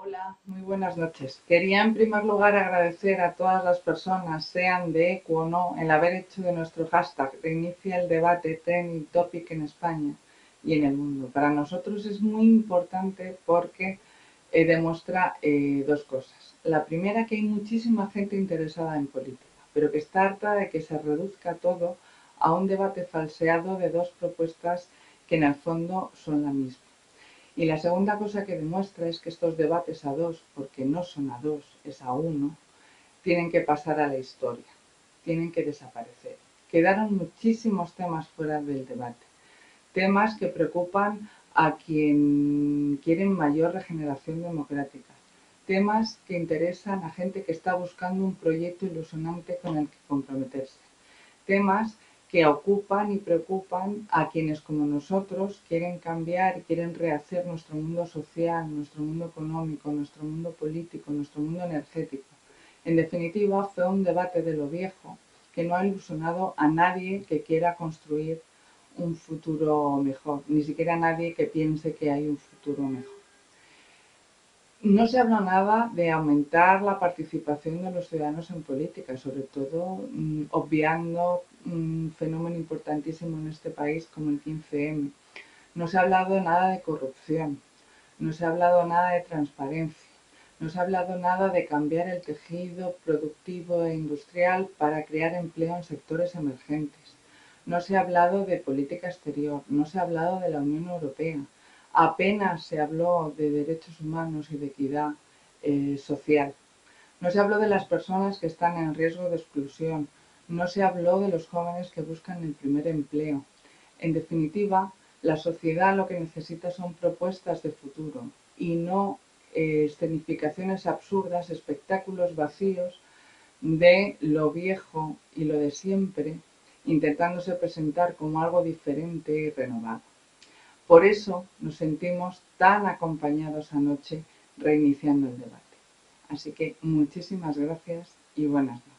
Hola, muy buenas noches. Quería en primer lugar agradecer a todas las personas, sean de EQUO o no, el haber hecho de nuestro hashtag de Inicia el Debate Trending Topic en España y en el mundo. Para nosotros es muy importante porque demuestra dos cosas. La primera, que hay muchísima gente interesada en política, pero que está harta de que se reduzca todo a un debate falseado de dos propuestas que en el fondo son la misma. Y la segunda cosa que demuestra es que estos debates a dos, porque no son a dos, es a uno, tienen que pasar a la historia, tienen que desaparecer. Quedaron muchísimos temas fuera del debate, temas que preocupan a quien quieren mayor regeneración democrática, temas que interesan a gente que está buscando un proyecto ilusionante con el que comprometerse, temas que ocupan y preocupan a quienes como nosotros quieren cambiar y quieren rehacer nuestro mundo social, nuestro mundo económico, nuestro mundo político, nuestro mundo energético. En definitiva, fue un debate de lo viejo que no ha ilusionado a nadie que quiera construir un futuro mejor, ni siquiera a nadie que piense que hay un futuro mejor. No se habló nada de aumentar la participación de los ciudadanos en política, sobre todo obviando un fenómeno importantísimo en este país como el 15M. No se ha hablado nada de corrupción, no se ha hablado nada de transparencia, no se ha hablado nada de cambiar el tejido productivo e industrial para crear empleo en sectores emergentes. No se ha hablado de política exterior, no se ha hablado de la Unión Europea. Apenas se habló de derechos humanos y de equidad social. No se habló de las personas que están en riesgo de exclusión. No se habló de los jóvenes que buscan el primer empleo. En definitiva, la sociedad lo que necesita son propuestas de futuro y no escenificaciones absurdas, espectáculos vacíos de lo viejo y lo de siempre, intentándose presentar como algo diferente y renovado. Por eso nos sentimos tan acompañados anoche reiniciando el debate. Así que muchísimas gracias y buenas noches.